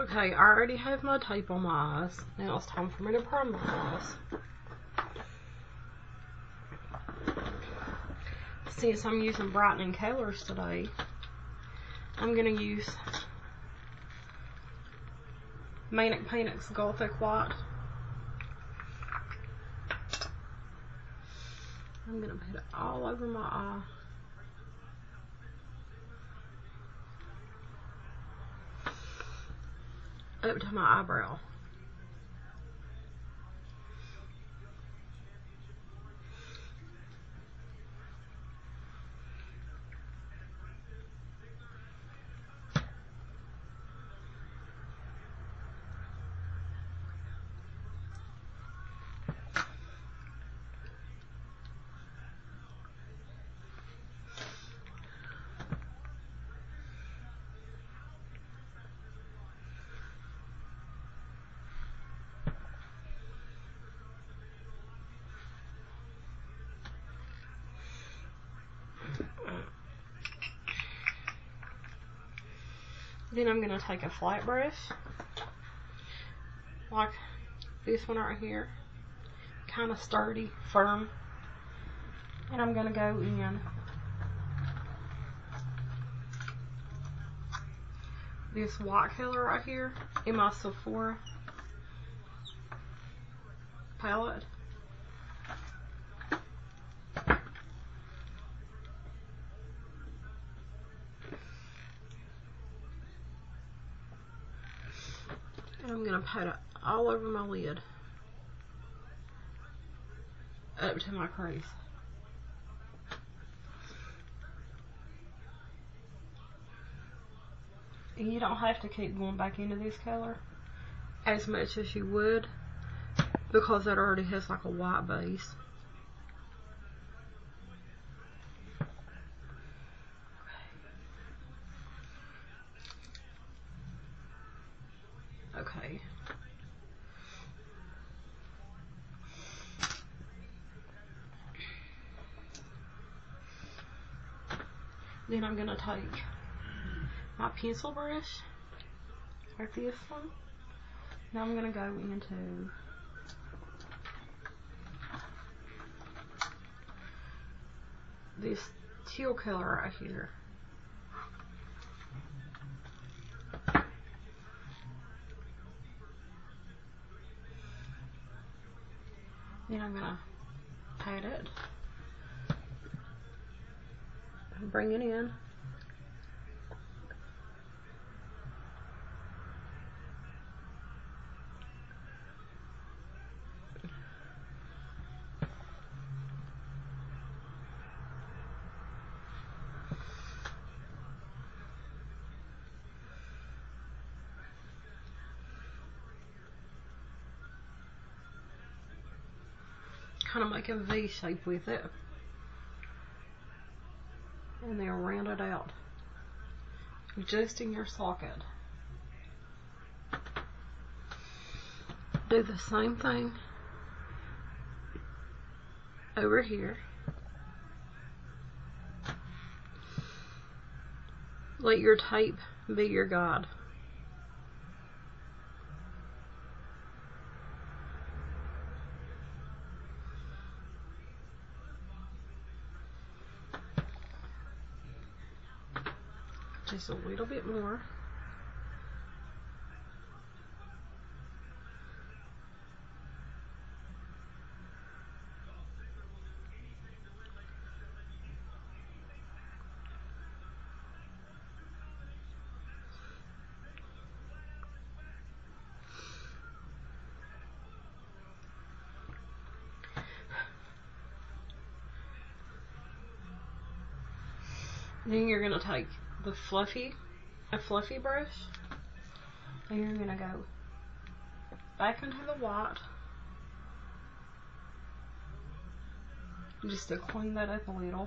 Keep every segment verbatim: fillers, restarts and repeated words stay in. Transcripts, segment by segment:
Okay, I already have my tape on my eyes. Now it's time for me to prime my eyes. Since I'm using brightening colors today, I'm going to use Manic Panic's Gothic White. I'm going to put it all over my eye. Up to my eyebrow. Then I'm going to take a flat brush, like this one right here, kind of sturdy, firm, and I'm going to go in this white color right here in my Sephora palette. I'm going to put it all over my lid, up to my crease. And you don't have to keep going back into this color as much as you would, because it already has like a white base. Okay. Then I'm going to take my pencil brush, like this one. Now I'm going to go into this teal color right here. Then I'm going to pat it and bring it in. Kind of make a V shape with it, and then round it out, adjusting your socket. Do the same thing over here. Let your tape be your guide. Just a little bit more. Then you're going to take the fluffy, a fluffy brush, and you're gonna go back into the white just to clean that up a little.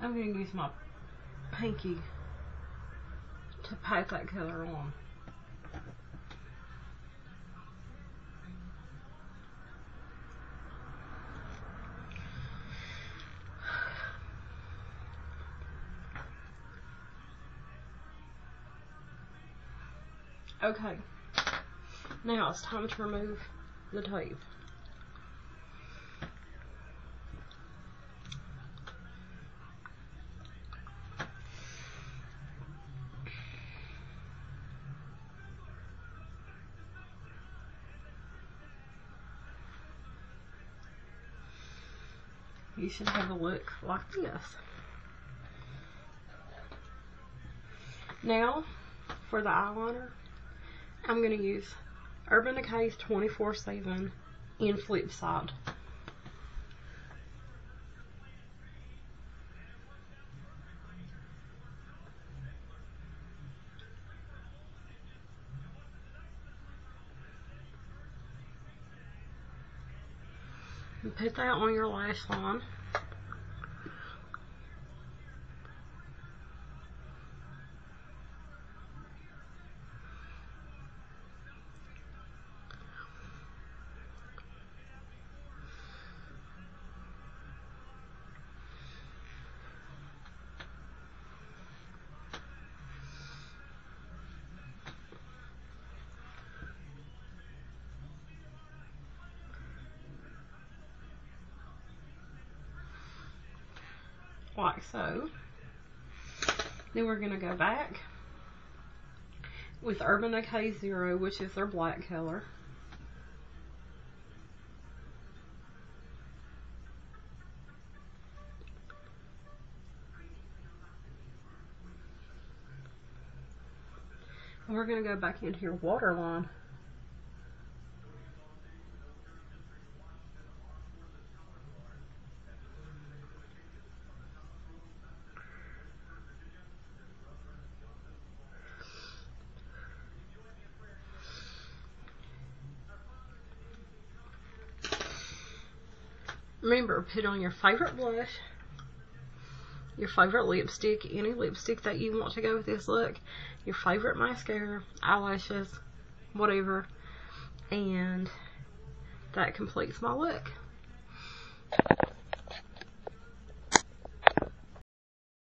I'm gonna use my pinky to pat that color on. Okay, now it's time to remove the tape. You should have a look like this. Now, for the eyeliner, I'm going to use Urban Decay's twenty-four seven in Flipside. And put that on your lash line. Like so. Then we're going to go back with Urban Decay Zero, which is their black color. And we're going to go back into your waterline. Remember, put on your favorite blush, your favorite lipstick, any lipstick that you want to go with this look, your favorite mascara, eyelashes, whatever, and that completes my look.